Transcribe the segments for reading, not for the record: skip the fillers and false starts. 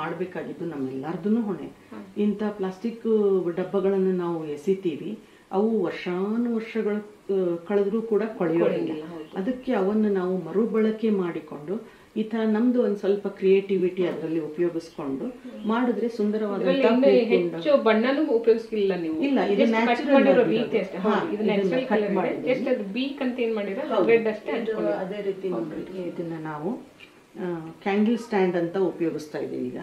ಮಾಡಬೇಕಾಗಿದ್ದು ನಮ್ಮೆಲ್ಲರದೂ ಹೊಣೆ. ಇಂಥ ಪ್ಲಾಸ್ಟಿಕ್ ಡಬ್ಬಗಳನ್ನು ನಾವು ಎಸಿತೀವಿ, ಅವು ವರ್ಷಾನುವರ್ಷಗಳ ಕಳೆದ್ರೂ ಕೂಡ ಕೊಳೆಯೋದಿಲ್ಲ. ಅದಕ್ಕೆ ಅವನ್ನು ನಾವು ಮರುಬಳಕೆ ಮಾಡಿಕೊಂಡು ಈ ತರ ನಮ್ದು ಒಂದ್ ಸ್ವಲ್ಪ ಕ್ರಿಯೇಟಿವಿಟಿ ಅದರಲ್ಲಿ ಉಪಯೋಗಿಸ್ಕೊಂಡು ಮಾಡಿದ್ರೆ ಸುಂದರವಾದ ಬಣ್ಣನೂ ಉಪಯೋಗಿಸಿಲ್ಲ ನೀವು. ಇಲ್ಲ, ಇದು ನ್ಯಾಚುರಲ್. ಅದೇ ರೀತಿ ಇದನ್ನ ನಾವು ಕ್ಯಾಂಡಲ್ ಸ್ಟ್ಯಾಂಡ್ ಅಂತ ಉಪಯೋಗಿಸ್ತಾ ಇದ್ದೀವಿ ಈಗ.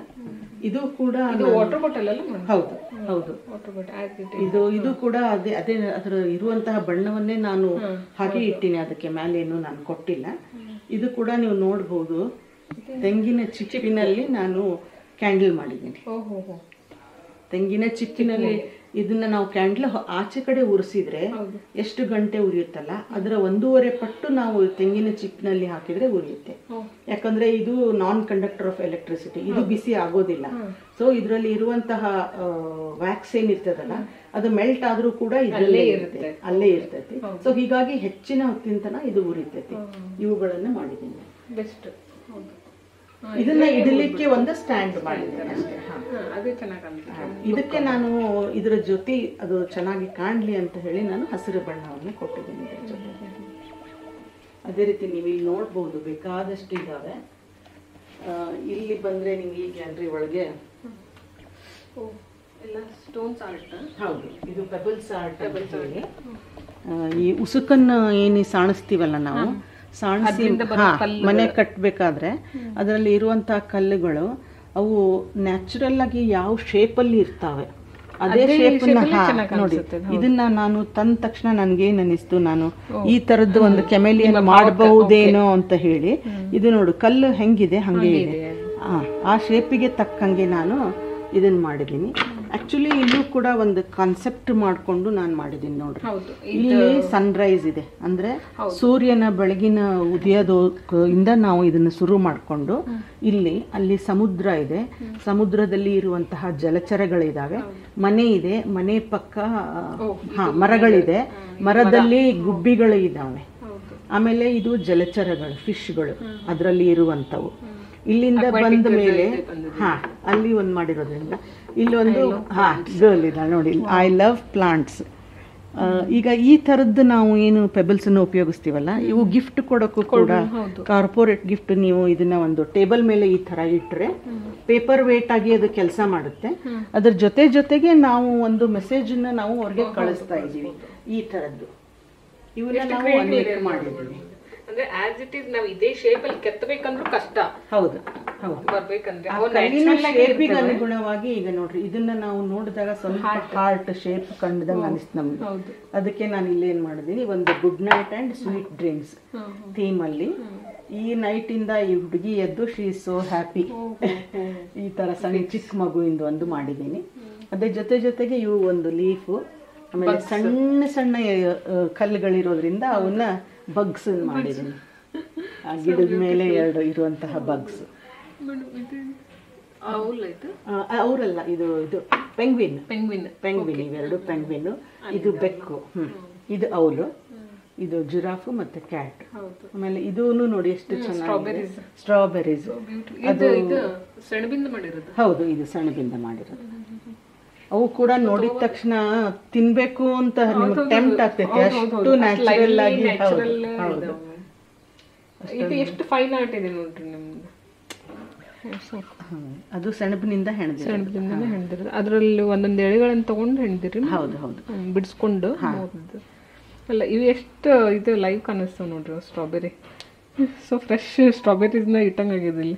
ಇದು ಕೂಡ ವಾಟರ್ ಬಾಟಲ್ ಅಲ್ಲ? ಹೌದು ಹೌದು, ವಾಟರ್ ಬಾಟಲ್. ಇದು ಕೂಡ ಅದೇ ಅದೇ ಅದರ ಇರುವಂತಹ ಬಣ್ಣವನ್ನೇ ನಾನು ಹಾಗೆ ಇಟ್ಟಿನಿ, ಅದಕ್ಕೆ ಮೇಲೇನು ನಾನು ಕೊಟ್ಟಿಲ್ಲ. ಇದು ಕೂಡ ನೀವು ನೋಡಬಹುದು, ತೆಂಗಿನ ಚಿಪ್ಪಿನಲ್ಲಿ ನಾನು ಕ್ಯಾಂಡಲ್ ಮಾಡಿದ್ದೀನಿ. ತೆಂಗಿನ ಚಿಪ್ಪಿನಲ್ಲಿ ಇದನ್ನ ನಾವು ಕ್ಯಾಂಡಲ್ ಆಚೆ ಕಡೆ ಉರಿಸಿದ್ರೆ ಎಷ್ಟು ಗಂಟೆ ಉರಿಯುತ್ತಲ್ಲ, ಅದರ 1.5 ಪಟ್ಟು ನಾವು ತೆಂಗಿನ ಚಿಪ್ಪಿನಲ್ಲಿ ಹಾಕಿದ್ರೆ ಉರಿಯುತ್ತೆ. ಯಾಕಂದ್ರೆ ಇದು ನಾನ್ ಕಂಡಕ್ಟರ್ ಆಫ್ ಎಲೆಕ್ಟ್ರಿಸಿಟಿ, ಇದು ಬಿಸಿ ಆಗೋದಿಲ್ಲ. ಸೊ ಇದರಲ್ಲಿ ಇರುವಂತಹ ವ್ಯಾಕ್ಸ್ ಏನಿರ್ತದಲ್ಲ ಅದು ಮೆಲ್ಟ್ ಆದ್ರೂ ಕೂಡ ಇದರಲ್ಲೇ ಇರುತ್ತೆ, ಅಲ್ಲೇ ಇರ್ತೈತಿ. ಸೊ ಹೀಗಾಗಿ ಹೆಚ್ಚಿನ ಹೊತ್ತಿನ ಇದು ಉರಿತೈತಿ. ಇವುಗಳನ್ನ ಮಾಡಿದ್ದೀನಿ. ಇದನ್ನ ಇಡಲಿಕ್ಕೆ ಒಂದು ಸ್ಟ್ಯಾಂಡ್ ಮಾಡಿದ್ದೇನೆ ಅಷ್ಟೇ. ಇದಕ್ಕೆ ನಾನು ಇದರ ಜೊತೆ ಅದು ಚೆನ್ನಾಗಿ ಕಾಣ್ಲಿ ಅಂತ ಹೇಳಿ ನಾನು ಹಸಿರು ಬಣ್ಣವನ್ನು ಕೊಟ್ಟಿದ್ದೀನಿ ಇದರ ಜೊತೆಗೆ. ಅದೇ ರೀತಿ ನೀವು ಇಲ್ಲಿ ನೋಡ್ಬಹುದು ಬೇಕಾದಷ್ಟು ಇದಾವೆ. ಇಲ್ಲಿ ಬಂದ್ರೆ ನಿಮ್ಗೆ ಈ ಗ್ಯಾಲರಿ ಒಳಗೆ ಸ್ಟೋನ್ಸ್ ಆರ್ಟ್. ಹೌದು, ಇದು ಪೆಬಲ್ಸ್ ಆರ್ಟ್. ಈ ಉಸುಕನ್ನ ಏನಿ ಸಾಣಿಸ್ತೀವಲ್ಲ ನಾವು, ಸಾಣಿಸಿ ಮನೆ ಕಟ್ಟಬೇಕಾದ್ರೆ ಅದರಲ್ಲಿ ಇರುವಂತಹ ಕಲ್ಲುಗಳು ಅವು ನ್ಯಾಚುರಲ್ ಆಗಿ ಯಾವ ಶೇಪಲ್ಲಿ ಇರ್ತಾವೆ ಅದೇ ಶೇಪ್ ನೋಡಿ. ಇದನ್ನ ನಾನು ತಂದ ತಕ್ಷಣ ನನ್ಗೇನ್ ಅನಿಸ್ತು, ನಾನು ಈ ತರದ್ದು ಒಂದು ಕೆಮೆಲಿಯನ್ ಮಾಡಬಹುದೇನೋ ಅಂತ ಹೇಳಿ. ಇದು ನೋಡು, ಕಲ್ಲು ಹೆಂಗಿದೆ ಹಂಗೆ ಇದೆ. ಆ ಶೇಪಿಗೆ ತಕ್ಕಂಗೆ ನಾನು ಇದನ್ನ ಮಾಡಿದ್ದೀನಿ. ಆಕ್ಚುಲಿ ಇಲ್ಲೂ ಕೂಡ ಒಂದು ಕಾನ್ಸೆಪ್ಟ್ ಮಾಡಿಕೊಂಡು ನಾನು ಮಾಡಿದ್ದೀನಿ ನೋಡ್ರಿ. ಇಲ್ಲಿ ಸನ್ರೈಸ್ ಇದೆ, ಅಂದ್ರೆ ಸೂರ್ಯನ ಬೆಳಗಿನ ಉದಯದಿಂದ ನಾವು ಇದನ್ನು ಶುರು ಮಾಡಿಕೊಂಡು ಇಲ್ಲಿ ಅಲ್ಲಿ ಸಮುದ್ರ ಇದೆ, ಸಮುದ್ರದಲ್ಲಿ ಇರುವಂತಹ ಜಲಚರಗಳಿದಾವೆ, ಮನೆ ಇದೆ, ಮನೆ ಪಕ್ಕ ಮರಗಳಿದೆ, ಮರದಲ್ಲಿ ಗುಬ್ಬಿಗಳು ಇದಾವೆ, ಆಮೇಲೆ ಇದು ಜಲಚರಗಳು ಫಿಶ್ಗಳು ಅದರಲ್ಲಿ ಇರುವಂಥವು. ಇಲ್ಲಿಂದ ಬಂದ ಮೇಲೆ ಅಲ್ಲಿ ಒಂದು ಮಾಡಿರೋದ್ರಿಂದ ಇಲ್ಲೊಂದು ಗರ್ಲ್ ಇದ್ದಾಳೆ ನೋಡಿ, ಐ ಲವ್ ಪ್ಲಾಂಟ್ಸ್. ಈಗ ಈ ಥರದ್ದು ನಾವು ಏನು ಪೆಬಲ್ಸ್ ಅನ್ನು ಉಪಯೋಗಿಸ್ತೀವಲ್ಲ, ಇವು ಗಿಫ್ಟ್ ಕೊಡೋಕ್ಕೂ ಕೂಡ, ಕಾರ್ಪೊರೇಟ್ ಗಿಫ್ಟ್. ನೀವು ಇದನ್ನ ಒಂದು ಟೇಬಲ್ ಮೇಲೆ ಈ ಥರ ಇಟ್ಟರೆ ಪೇಪರ್ ವೇಟ್ ಆಗಿ ಅದು ಕೆಲಸ ಮಾಡುತ್ತೆ. ಅದ್ರ ಜೊತೆಗೆ ನಾವು ಒಂದು ಮೆಸೇಜನ್ನು ನಾವು ಅವ್ರಿಗೆ ಕಳಿಸ್ತಾ ಇದ್ದೀವಿ ಈ ಥರದ್ದು. ಇವನ್ನ ನಾವು ಅನೇಕ ಮಾಡಿದ್ದೀವಿ. ಅಂದ್ರೆ ಆಸ್ ಇಟ್ ಇಸ್ ನಾವು ಇದೇ ಶೇಪ್ ಅಲ್ಲಿ ಕೆತ್ತಬೇಕಂದ್ರೂ ಕಷ್ಟ. ಹೌದು ಹೌದು, ಬರ್ಬೇಕಂದ್ರೆ ಶೇಪಿಗೆ ಅನುಗುಣವಾಗಿ. ಈಗ ನೋಡ್ರಿ, ಇದನ್ನ ನಾವು ನೋಡಿದಾಗ ಸ್ವಲ್ಪ ಹಾರ್ಟ್ ಶೇಪ್ ಕಂಡಂಗೆ ಅನಿಸ್ತು ನಮ್ಗೆ. ಅದಕ್ಕೆ ನಾನು ಇಲ್ಲೇನ್ ಮಾಡಿದೀನಿ, ಒಂದು good night and sweet dreams theme ಅಲ್ಲಿ ಈ ನೈಟ್ ಇಂದ ಈ ಹುಡುಗಿ ಎದ್ದು ಶಿ ಇಸ್ ಸೋ ಹ್ಯಾಪಿ, ಈ ತರ ಸಣ್ಣ ಚಿಕ್ಕ ಮಗುವಿಂದ ಒಂದು ಮಾಡಿದ್ದೀನಿ. ಅದ್ರ ಜೊತೆಗೆ ಇವು ಒಂದು ಲೀಫು, ಆಮೇಲೆ ಸಣ್ಣ ಸಣ್ಣ ಕಲ್ಲುಗಳಿರೋದ್ರಿಂದ ಅವನ್ನ ಬಗ್ಸ್ ಮಾಡಿದ್ದೀನಿ. ಆ ಗಿಡದ ಮೇಲೆ ಎರಡು ಇರುವಂತಹ ಬಗ್ಸ್. ಅವರಲ್ಲ, ಇದು ಇದು ಪೆಂಗ್ವಿನ್ ಪೆಂಗ್ವಿನ್ ಪೆಂಗ್ವಿನ್ ಇವೆರಡು ಪೆಂಗ್ವಿನ್. ಇದು ಬೆಕ್ಕು, ಇದು ಅವಲು, ಇದು ಜಿರಾಫು ಮತ್ತೆ ಕ್ಯಾಟ್. ಆಮೇಲೆ ಇದೂ ನೋಡಿ ಎಷ್ಟು ಚೆನ್ನಾಗಿ ಸ್ಟ್ರಾಬೆರೀಸ್. ಹೌದು, ಇದು ಸೆಣಬಿಂದ ಮಾಡಿರೋದು. ಅವು ಕೂಡ ನೋಡಿದ ತಕ್ಷಣ ತಿನ್ಬೇಕು ಅಂತ ನಿಮಗೆ ಟೆಂಪ್ಟ್ ಆಗ್ತೈತೆ, ಅಷ್ಟು ನ್ಯಾಚುರಲ್ ಆಗಿ. ಹೌದು, ಇದು ಎಷ್ಟು ಫೈನ್ ಆರ್ಟ್ ಇದೆ ನೋಡ್ರಿ ನಿಮ್ದು. ಅದು ಸೆಣಬಿನಿಂದ ಹೆಣದಿರೋದು, ಅದರಲ್ಲಿ ಒಂದೊಂದು ಎಳೆಗಳನ್ನು ತಗೊಂಡು ಹೆಣದಿರಿ. ಹೌದು ಹೌದು, ಬಿಡಿಸ್ಕೊಂಡು. ಅಲ್ಲ, ಇವು ಎಷ್ಟು ಇದು ಲೈವ್ ಕಾಣಿಸ್ತಾವ ನೋಡ್ರಿ ಸ್ಟ್ರಾಬೆರಿ. ಸೊ ಫ್ರೆಶ್ ಸ್ಟ್ರಾಬೆರೀಸ್ನ ಇಟ್ಟಂಗಾಗಿದೆ ಇಲ್ಲಿ.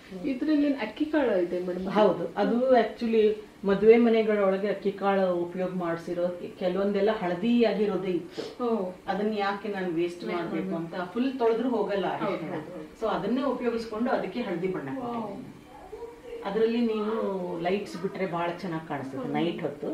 ಇದರಲ್ಲಿ ಅಕ್ಕಿ ಕಾಳು ಇದೆ ಮೇಡಮ್. ಹೌದು, ಅದು ಆಕ್ಚುಲಿ ಮದುವೆ ಮನೆಗಳೊಳಗೆ ಅಕ್ಕಿ ಕಾಳು ಉಪಯೋಗ ಮಾಡಿಸಿರೋ ಕೆಲವೊಂದೆಲ್ಲ ಹಳದಿ ಆಗಿರೋದೇ ಇತ್ತು. ಅದನ್ನ ಯಾಕೆ ನಾನು ವೇಸ್ಟ್ ಮಾಡಬೇಕು ಅಂತ ಫುಲ್ ತೊಳೆದ್ರು ಹೋಗಲ್ಲ, ಸೊ ಅದನ್ನೇ ಉಪಯೋಗಿಸ್ಕೊಂಡು ಅದಕ್ಕೆ ಹಳದಿ ಬಣ್ಣ. ಅದರಲ್ಲಿ ನೀವು ಲೈಟ್ಸ್ ಬಿಟ್ರೆ ಬಹಳ ಚೆನ್ನಾಗಿ ಕಾಣಿಸುತ್ತೆ ನೈಟ್ ಹೊತ್ತು.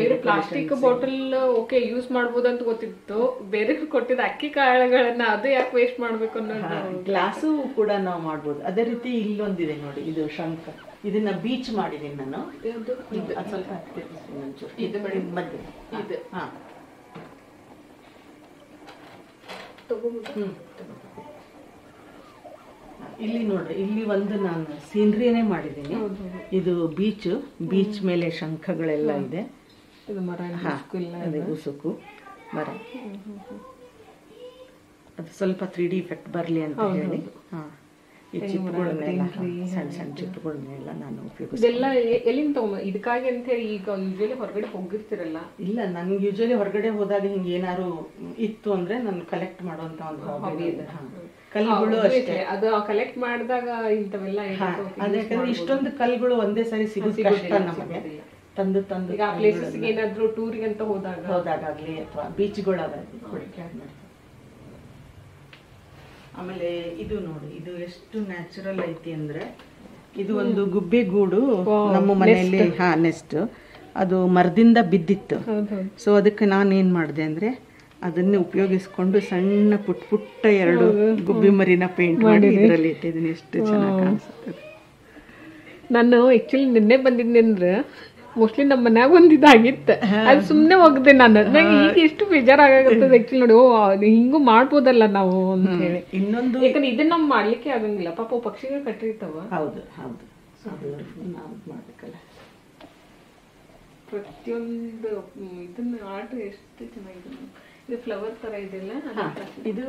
ಬೇರೆ ಪ್ಲಾಸ್ಟಿಕ್ ಬಾಟಲ್ ಓಕೆ ಯೂಸ್ ಮಾಡಬಹುದು ಅಂತ ಗೊತ್ತಿತ್ತು, ಬೇರೆ ಕೊಟ್ಟಿದ್ದ ಅಕ್ಕಿ ಕಾಳುಗಳನ್ನ ಅದು ಯಾಕೆ ವೇಸ್ಟ್ ಮಾಡಬೇಕು ಅನ್ನೋದು. ಗ್ಲಾಸು ಕೂಡ ನಾವು ಮಾಡಬಹುದು. ಅದೇ ರೀತಿ ಇಲ್ಲೊಂದಿದೆ ನೋಡಿ, ಇದು ಶಂಖ, ಇದನ್ನ ಬೀಚ್ ಮಾಡಿದೀನಿ ನಾನು. ಇಲ್ಲಿ ನೋಡ್ರಿ, ಇಲ್ಲಿ ಒಂದು ನಾನು ಸೀನ್ರಿಯೇ ಮಾಡಿದ್ದೀನಿ. ಇದು ಬೀಚ್ ಮೇಲೆ ಶಂಖಗಳೆಲ್ಲ ಇದೆ. ಉಸುಕು ಮರ, ಅದು ಸ್ವಲ್ಪ 3D ಇಫೆಕ್ಟ್ ಬರಲಿ ಅಂತ ಹೇಳಿ ಈ ಚಿತ್ರಗಳನ್ನೆಲ್ಲ ಸಣ್ಣ ಸಣ್ಣ ಚಿತ್ರಗಳನ್ನೆಲ್ಲ ನಾನು ಉಪಯೋಗಿಸ್ತೀನಿ ಇದಕ್ಕಾಗಿ ಅಂತ ಹೇಳಿ. ಈಗ ಯೂಶುವಲಿ ಹೊರಗಡೆ ಹೋಗಿರ್ತಿರಲ್ಲ? ಇಲ್ಲ, ನನ್ಗೆ ಯೂಶುವಲಿ ಹೊರಗಡೆ ಹೋದಾಗ ಹಿಂಗೆ ಏನಾದ್ರು ಇತ್ತು ಅಂದ್ರೆ ನಾನು ಕಲೆಕ್ಟ್ ಮಾಡುವಂತ ಒಂದು ಹಾಬಿ ಇದೆ. ಕಲ್ಲುಗಳು ಅಷ್ಟೇ, ಅದು ಕಲೆಕ್ಟ್ ಮಾಡಿದಾಗ ಇಂಥವೆಲ್ಲ ಯಾಕಂದ್ರೆ ಇಷ್ಟೊಂದು ಕಲ್ಲುಗಳು ಒಂದೇ ಸಾರಿ ಸಿಗುತ್ತೆ ಕಷ್ಟ ನಮಗೆ. ತಂದು ತಂದು ಈಗ ಪ್ಲೇಸಸ್ಗೆ ಏನಾದ್ರು ಟೂರಿಗೆ ಅಂತ ಹೋದಾಗಲಿ ಅಥವಾ ಬೀಚ್ಗಳಾಗಲಿ. ಆಮೇಲೆ ಇದು ನೋಡಿ, ಇದು ಎಷ್ಟು ನ್ಯಾಚುರಲ್ ಐತಿ ಅಂದ್ರೆ, ಇದು ಒಂದು ಗುಬ್ಬಿ ಗೂಡು ನಮ್ಮ ಮನೆಯಲ್ಲಿ ನೆಸ್ಟ್, ಅದು ಮರದಿಂದ ಬಿದ್ದಿತ್ತು. ಸೊ ಅದಕ್ಕೆ ನಾನೇನ್ ಮಾಡಿದೆ ಅಂದ್ರೆ ಅದನ್ನೇ ಉಪಯೋಗಿಸ್ಕೊಂಡು ಸಣ್ಣ ಪುಟ್ಟ 2 ಗುಬ್ಬಿ ಮರಿನ ಪೇಂಟ್ ಮಾಡಿ ಇದರಲ್ಲಿ ಇಟ್ಟಿದ್ದೀನಿ. ಎಷ್ಟು ಚೆನ್ನಾಗಿ ಕಾಣಿಸುತ್ತೆ. ನಾನು ಆಕ್ಚುಲಿ ನಿನ್ನೆ ಬಂದಿದ್ದೆ ಅಂದ್ರೆ ಮೋಸ್ಟ್ಲಿ ನಮ್ಮ ಮನ್ಯಾಗ ಒಂದಿದಾಗಿತ್ತು, ಅದು ಸುಮ್ಮನೆ ಹೋಗಿದೆ. ನಾನು ಈಗ ಎಷ್ಟು ಬೇಜಾರಾಗತ್ತದ ಆಕ್ಚುಲಿ ನೋಡಿ, ಓ ಹಿಂಗೂ ಮಾಡ್ಬೋದಲ್ಲ ನಾವು ಅಂತ ಹೇಳಿ. ಇನ್ನೊಂದು ಯಾಕಂದ್ರೆ ಇದನ್ನ ನಾವು ಮಾಡ್ಲಿಕ್ಕೆ ಆಗಂಗಿಲ್ಲ, ಪಾಪ ಪಕ್ಷಿಗಳು ಕಟ್ಟಿರ್ತಾವ. ಹೌದು ಹೌದು, ನಾವು ಮಾಡ್ಬೇಕಲ್ಲ ಪ್ರತಿಯೊಂದು ಇದನ್ನ. ಆರ್ಟ್ ಎಷ್ಟು ಚೆನ್ನಾಗಿದೆ. ಇದು ಫ್ಲವರ್ ತರ ಇದೆಲ್ಲ, ಇದು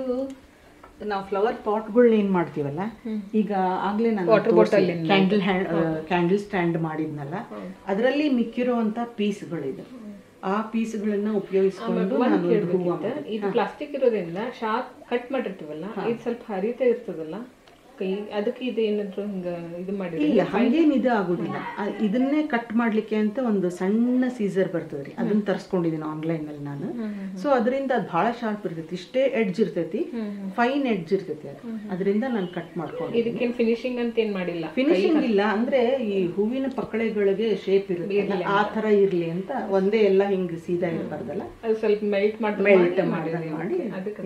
ನಾವು ಫ್ಲವರ್ ಪಾಟ್ಗಳನ್ನ ಏನ್ ಮಾಡ್ತೀವಲ್ಲ. ಈಗ ಆಗ್ಲೇ ನಾನು ಕ್ಯಾಂಡಲ್ ಸ್ಟ್ಯಾಂಡ್ ಮಾಡಿದ್ನಲ್ಲ, ಅದರಲ್ಲಿ ಮಿಕ್ಕಿರುವಂತ ಪೀಸ್ಗಳಿದೆ. ಆ ಪೀಸ್ಗಳನ್ನ ಉಪಯೋಗಿಸ್ಕೊಂಡು ಇದು ಪ್ಲಾಸ್ಟಿಕ್ ಇರೋದ್ರಿಂದ ಶಾರ್ಪ್ ಕಟ್ ಮಾಡಿರ್ತೀವಲ್ಲ, ಇದು ಸ್ವಲ್ಪ ಹರಿತಾ ಇರ್ತದಲ್ಲ ಕೈ, ಅದಕ್ಕೆ ಇದು ಏನಾದ್ರು ಹಿಂಗ ಇದು ಮಾಡಿಲ್ಲ, ಹಂಗೇನು ಇದು ಆಗುದಿಲ್ಲ. ಇದನ್ನೇ ಕಟ್ ಮಾಡ್ಲಿಕ್ಕೆ ಅಂತ ಒಂದು ಸಣ್ಣ ಸೀಸರ್ ಬರ್ತದ್ರಿ, ಅದನ್ನ ತರ್ಸ್ಕೊಂಡಿದೀನಿ ಆನ್ಲೈನ್ ಅಲ್ಲಿ ನಾನು. ಸೊ ಅದರಿಂದ ಅದು ಬಹಳ ಶಾರ್ಪ್ ಇರ್ತೈತಿ, ಇಷ್ಟೇ ಎಡ್ಜ್ ಇರ್ತೈತಿ, ಫೈನ್ ಎಡ್ಜ್ ಇರ್ತೈತಿ. ಅದು ಅದರಿಂದ ನಾನು ಕಟ್ ಮಾಡ್ಕೊಂಡು ಇದಕ್ಕೇನು ಫಿನಿಶಿಂಗ್ ಅಂತ ಏನ್ ಮಾಡಿಲ್ಲ. ಫಿನಿಶಿಂಗ್ ಇಲ್ಲ ಅಂದ್ರೆ ಈ ಹೂವಿನ ಪಕ್ಕಳೆಗಳಿಗೆ ಶೇಪ್ ಇರುತ್ತೆ, ಆ ತರ ಇರ್ಲಿ ಅಂತ ಒಂದೇ ಎಲ್ಲ ಹಿಂಗ್ ಸೀದಾ ಇರಬಾರ್ದಲ್ಲ, ಅದು ಸ್ವಲ್ಪ ಮೆಲ್ಟ್ ಮಾಡಿ ಅದಕ್ಕೆ.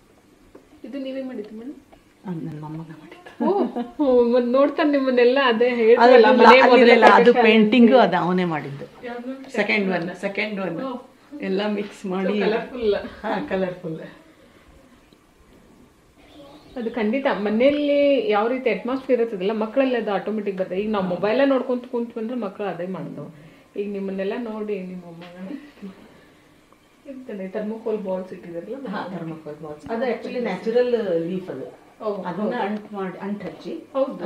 ಇದು ನೀವೇ ಮಾಡಿದ್ದು ಮೇಡಮ್? ನನ್ನ ಮೊಮ್ಮಗ ಮಾಡಿದ್ದು. ನೋಡ್ತಾನೆ ನಿಮ್ಮನ್ನೆಲ್ಲ, ಅದೇ ಹೇಳಿದ್ರಲ್ಲ ಅದು ಪೇಂಟಿಂಗು, ಅದು ಅವನೇ ಮಾಡಿದ್ದು. ಸೆಕೆಂಡ್ ಒನ್ ಎಲ್ಲ ಮಿಕ್ಸ್ ಮಾಡಿ ಕಲರ್ಫುಲ್. ಅದು ಖಂಡಿತ ಮನೆಯಲ್ಲಿ ಯಾವ ರೀತಿ ಅಟ್ಮಾಸ್ಫಿಯರ್ ಇರ್ತದಲ್ಲ, ಮಕ್ಕಳಲ್ಲಿ ಅದು ಆಟೋಮೆಟಿಕ್ ಬರ್ತದೆ. ಈಗ ನಾವು ಮೊಬೈಲ ನೋಡ್ಕೊಂತ ಕುಂತು ಬಂದ್ರೆ ಮಕ್ಕಳು ಅದೇ ಮಾಡ್ತಾವ. ಈಗ ನಿಮ್ಮನ್ನೆಲ್ಲ ನೋಡಿ ನಿಮ್ಮ ಮೊಮ್ಮಗ ಥರ್ಮೋಕೋಲ್ ಬಾಲ್ಸ್ ಇಟ್ಟಿದಾರಲ್ಲ, ಥರ್ಮೋಕೋಲ್ ಬಾಲ್ಸ್ ಅದು ಆಕ್ಚುಲಿ ನ್ಯಾಚುರಲ್ ಲೀಫ್. ಅದು ಅದನ್ನ ಅಂಟು ಹಚ್ಚಿ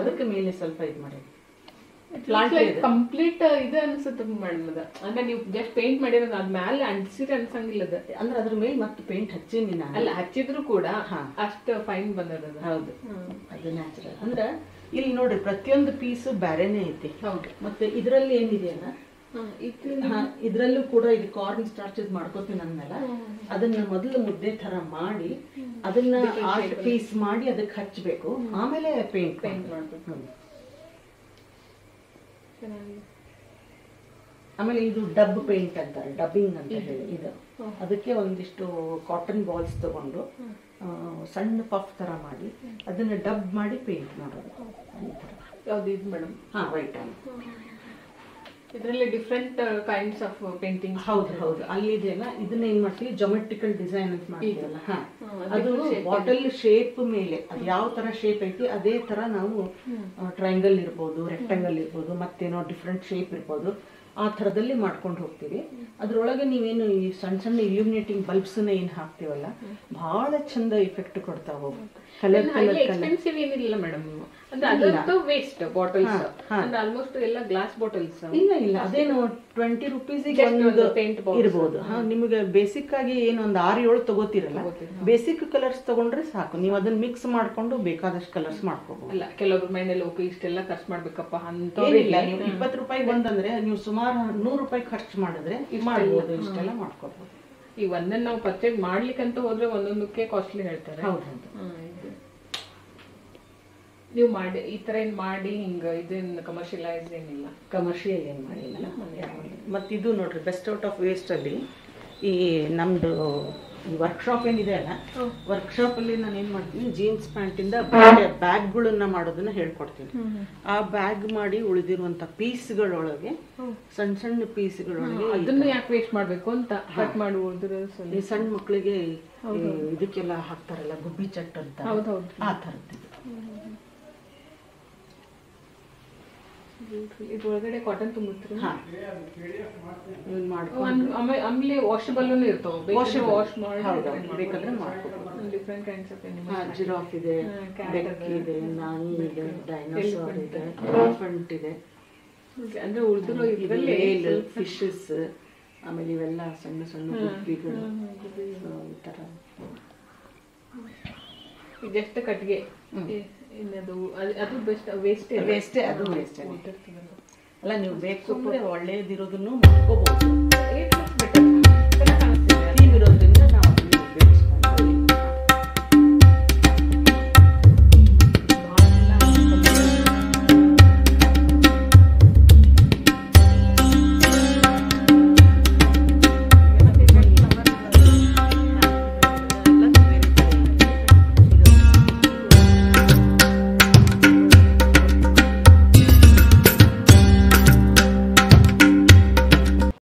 ಅದಕ್ಕೆ ಮೇಲೆ ಸ್ವಲ್ಪ ಇದು ಮಾಡಿ ಕಂಪ್ಲೀಟ್ ಇದು ಅನ್ಸುತ್ತೆ ಮೇಡಮ್. ಅದ ಅಂದ್ರೆ ನೀವು ಜಸ್ಟ್ ಪೇಂಟ್ ಮಾಡಿರೋದು, ಅದ್ ಮೇಲೆ ಅಂಟಿಸಿದ್ರೆ ಅನ್ಸಂಗಿಲ್ಲ. ಅಂದ್ರೆ ಅದ್ರ ಮೇಲೆ ಮತ್ತೆ ಪೇಂಟ್ ಹಚ್ಚಿ ಅಲ್ಲ ಹಚ್ಚಿದ್ರು ಕೂಡ ಅಷ್ಟು ಫೈನ್ ಬಂದದ. ಹೌದು, ಅದು ನ್ಯಾಚುರಲ್. ಅಂದ್ರೆ ಇಲ್ಲಿ ನೋಡ್ರಿ ಪ್ರತಿಯೊಂದು ಪೀಸು ಬ್ಯಾರೆನೇ ಐತಿ. ಹೌದು, ಮತ್ತೆ ಇದರಲ್ಲಿ ಏನಿದೆಯಲ್ಲ ಇದ್ರಲ್ಲೂ ಕೂಡ ಇದು ಕಾರ್ನ್ ಸ್ಟಾರ್ಚ್ ಮಾಡ್ಕೋತೀನಿ ಅಂದಲ್ಲ, ಅದನ್ನ ಮೊದಲು ಮುದ್ದೆ ತರ ಮಾಡಿ ಅದನ್ನ ಆರ್ಟ್ ಪೀಸ್ ಮಾಡಿ ಅದಕ್ಕೆ ಹಚ್ಚಬೇಕು, ಆಮೇಲೆ ಪೇಂಟ್ ಮಾಡ್ಬೇಕು. ಆಮೇಲೆ ಇದು ಡಬ್ ಪೇಂಟ್ ಅಂತಾರೆ, ಡಬ್ಬಿಂಗ್ ಅಂತ ಹೇಳಿ. ಇದು ಅದಕ್ಕೆ ಒಂದಿಷ್ಟು ಕಾಟನ್ ಬಾಲ್ಸ್ ತಗೊಂಡು ಸಣ್ಣ ಪಫ್ ತರ ಮಾಡಿ ಅದನ್ನ ಡಬ್ ಮಾಡಿ ಪೇಂಟ್ ಮಾಡೋದು. ಯಾವ್ದು ಇದು ಮೇಡಮ್? ಹಾ, ವೈಟ್. ಇದರಲ್ಲಿ ಡಿಫ್ರೆಂಟ್ ಕೈಂಡ್ಸ್ ಆಫ್ ಪೇಂಟಿಂಗ್. ಹೌದು, ಅಲ್ಲಿದೆಯಲ್ಲ ಇದನ್ನ ಏನ್ ಮಾಡ್ತೀವಿ ಜಾಮೆಟ್ರಿಕಲ್ ಡಿಸೈನ್ ಅಂತ ಮಾಡ್ತೀವಲ್ಲ, ಅದು ಬಾಟಲ್ ಶೇಪ್ ಮೇಲೆ ಅದು ಯಾವ ತರ ಶೇಪ್ ಐತಿ ಅದೇ ತರ ನಾವು ಟ್ರಯಾಂಗಲ್ ಇರ್ಬೋದು, ರೆಕ್ಟಾಂಗಲ್ ಇರ್ಬೋದು, ಮತ್ತೇನೋ ಡಿಫ್ರೆಂಟ್ ಶೇಪ್ ಇರ್ಬೋದು, ಆ ತರದಲ್ಲಿ ಮಾಡ್ಕೊಂಡು ಹೋಗ್ತೀವಿ. ಅದರೊಳಗೆ ನೀವೇನು ಈ ಸಣ್ಣ ಸಣ್ಣ ಇಲ್ಯುಮಿನೇಟಿಂಗ್ ಬಲ್ಬ್ಸ್ ಅನ್ನ ಏನು ಹಾಕ್ತೀವಲ್ಲ, ಬಹಳ ಚಂದ ಇಫೆಕ್ಟ್ ಕೊಡ್ತಾ ಹೋಗುತ್ತೆ. ಕಲರ್ ಕಲರ್ ಎಕ್ಸ್‌ಪೆನ್ಸಿವ್ ಏನಿಲ್ಲ ಮೇಡಮ್, ಅಂದ್ರೆ ಅದಂತೂ ವೇಸ್ಟ್ ಬಾಟಲ್ಸ್, ಅಂದ್ರೆ ಆಲ್ಮೋಸ್ಟ್ ಎಲ್ಲ ಗ್ಲಾಸ್ ಬಾಟಲ್ಸ್. ಇಲ್ಲ ಇಲ್ಲ, ಅದೇನು 20 ರೂಪೀಸ್ ಗೆ ಒಂದು ಪೇಂಟ್ ಬಾಕ್ಸ್ ಇರಬಹುದು. ಹಾ, ನಿಮಗೆ ಬೇಸಿಕ್ ಆಗಿ ಏನು ಒಂದು 6-7 ತಗೋತಿರಲ್ಲ, ಬೇಸಿಕ್ ಕಲರ್ಸ್ ತಗೊಂಡ್ರೆ ಸಾಕು. ನೀವು ಅದನ್ನ ಮಿಕ್ಸ್ ಮಾಡ್ಕೊಂಡು ಬೇಕಾದಷ್ಟು ಕಲರ್ಸ್ ಮಾಡ್ಕೋಬಹುದು. ಅಲ್ಲ, ಕೆಲವರು ಮೈನಲ್ಲಿ ಓಕೆ ಇಷ್ಟೆಲ್ಲ ಖರ್ಚು ಮಾಡ್ಬೇಕಪ್ಪ ಅಂತೇನಿಲ್ಲ. ನೀವು 20 ರೂಪಾಯಿಗೆ ಬಂದಂದ್ರೆ ನೀವು ಸುಮಾರು 100 ರೂಪಾಯಿ ಖರ್ಚು ಮಾಡಿದ್ರೆ ಮಾಡಬಹುದು, ಇಷ್ಟೆಲ್ಲ ಮಾಡ್ಕೋಬಹುದು. ಈ ಒಂದನ್ನು ನಾವು ಪರ್ಚೇಸ್ ಮಾಡ್ಲಿಕ್ಕಂತ ಹೋದ್ರೆ ಒಂದೊಂದಕ್ಕೆ ಕಾಸ್ಟ್ಲಿ ಹೇಳ್ತಾರೆ. ಹೌದೌದು. ನೀವು ಮಾಡಿ ಈ ತರ ಏನ್ ಮಾಡಿ ಹಿಂಗ ಇದನ್ನ ಕಮರ್ಷಿಯಲೈಸ್ ಏನಿಲ್ಲ, ಕಮರ್ಷಿಯಲ್ ಏನ್ ಮಾಡಿಲ್ಲ. ಮತ್ತೆ ಇದು ನೋಡ್ರಿ, ಬೆಸ್ಟ್ ಔಟ್ ಆಫ್ ವೇಸ್ಟ್ ಅಲ್ಲಿ ಈ ನಮ್ದು ವರ್ಕ್ಶಾಪ್ ಏನಿದೆ ಅಲ್ಲ, ವರ್ಕ್ಶಾಪ್ ಅಲ್ಲಿ ನಾನು ಏನ್ ಮಾಡ್ತೀನಿ, ಜೀನ್ಸ್ ಪ್ಯಾಂಟ್ ಇಂದ ಬ್ಯಾಗ್ಗಳನ್ನ ಮಾಡೋದನ್ನ ಹೇಳ್ಕೊಡ್ತೀನಿ. ಆ ಬ್ಯಾಗ್ ಮಾಡಿ ಉಳಿದಿರುವಂತ ಪೀಸ್ಗಳೊಳಗೆ ಸಣ್ಣ ಸಣ್ಣ ಪೀಸ್ಗಳೊಳಗೆ ಅದನ್ನ ಯಾಕೆ ವೇಸ್ಟ್ ಮಾಡ್ಬೇಕು ಅಂತ ಕಟ್ ಮಾಡುವುದು. ಸಣ್ಣ ಮಕ್ಕಳಿಗೆ ಇದಕ್ಕೆಲ್ಲ ಹಾಕ್ತಾರಲ್ಲ, ಗುಬ್ಬಿ ಚಟ್ ಅಂತ, ಆ ತರದ್ದು. ಇದು ಒಳಗಡೆ ಕಾಟನ್ ತುಂಬಿರ್ತಾರೆ. ಹಾ, ಇದನ್ನ ಮಾಡ್ಕೊಂಡು ಆಮೇಲೆ ವಾಷಬಲ್ಲೂನು ಇರ್ತಾವೆ, ವಾಷ್ ಮಾಡಿ ಬೇಕಾದ್ರೆ ಮಾಡ್ಕೊಬಹುದು. Different kinds of animals, giraffe ಇದೆ, ಡೆಕ್ ಇದೆ, ನಾಯಿ ಇದೆ, ಡೈನೋಸಾರ್ ಇದೆ, ಎಲಿಫೆಂಟ್ ಇದೆ. ಅಂದ್ರೆ ಉಳಿದಿರೋ ಇದರಲ್ಲಿ ಫಿಶಸ್, ಆಮೇಲೆ ಇವೆಲ್ಲ ಸಣ್ಣ ಸಣ್ಣ ಗುಬ್ಬಿಗಳು ಈ ತರ. ಇದೆಷ್ಟು ಕಟ್ಟಿಗೆ ಇನ್ನದು ಅದು ಬೆಸ್ಟ್ ವೇಸ್ಟ್ ಅದು ವೇಸ್ಟ್ ಅಲ್ಲ. ನೀವು ಬೇಕು ಒಳ್ಳೇದಿರೋದನ್ನು ಮಾಡ್ಕೋಬಹುದು.